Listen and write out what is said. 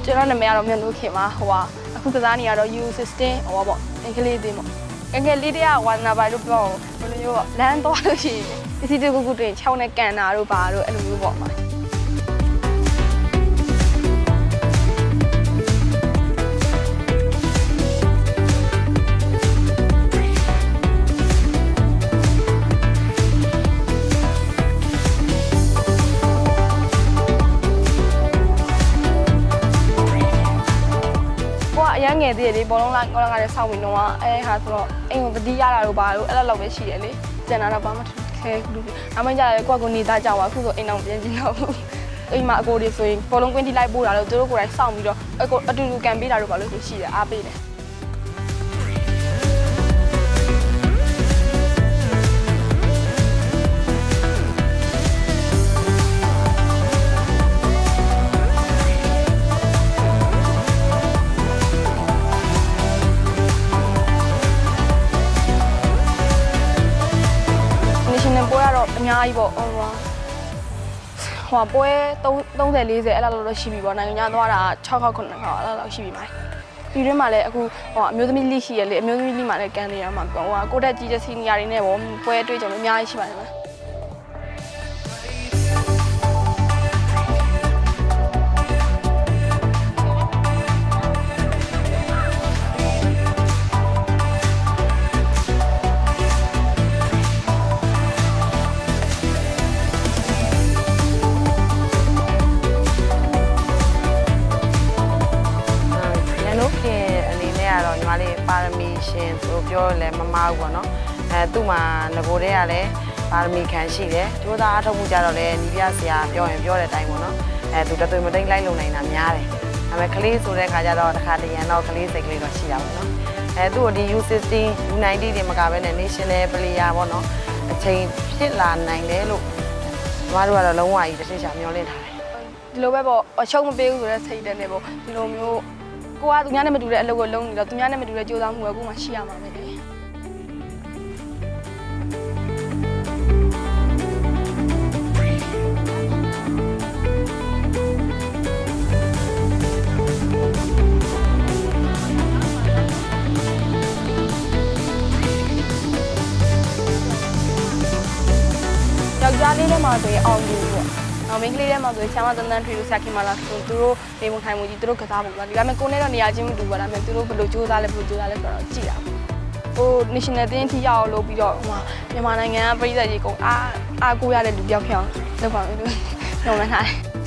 Cuma nama yang ramai orang kemah, wah, aku kerana ni ada use system, wah, bok, engkau lihat awak nak baru bok, kalau yo, lain tu ada sih, isi tu aku tu, cakap nak kena naru baru, elu bok mah. Yang ni dia bolong lang orang ada sahwi noa, kalau engkau berdiara lu baru, ella lau bersih ni, jangan apa macam tu. Nama jalan aku ni dah jauh, aku tu enam jenjau. Mak aku dia soin, bolong kau di lai bola lu tu aku ada sahwi tu, aku ada lu kambi dah lu baru bersih dah, apa ni? Nyai bo, wah boy, tong teri je, ella lolo sibi bo, nang nyai tu ada cakap konon kau, ella lolo sibi mai. Ibu malay aku, wah miu tu milih sih, miu tu milih malay kan dia mak aku, wah kau dah jadi sini hari ni bo, boy tu je nyai siapa ni. Tu mah negeri ada, parmi kansi deh. Jauh dah ada muncul ada ni biasa, jauh ada time mana. Tu dah tu mungkin lain luar ni namanya. Kami kelis sudah kajar ada kahdian, nak kelis sekelir macam mana. Tu di UCC United di Malaysia ni national beli apa no. Cai sialan naik deh lu. Malu ada lawan ini jadi macam ni ada. Di luar bo, cakap beli tu dah cai dah ni bo. Di luar ni, gua tu ni ada berdua ada gua long ni lah. Tu ni ada berdua jauh dah gua masih aman. Jadi dia mahu tu, awam juga. Awam ini dia mahu tu, cuma tentang terus sakit malah tu, memang saya mesti terus kata bukan. Jika kau ni orang ni aja mesti dua, mesti terus berlucu dalam kerana cia. Oh, ni sini ni tiada lobi jauh mah. Yang mana ni, pergi saja kau. Aku ada duduk yang, lepas itu, yang mana.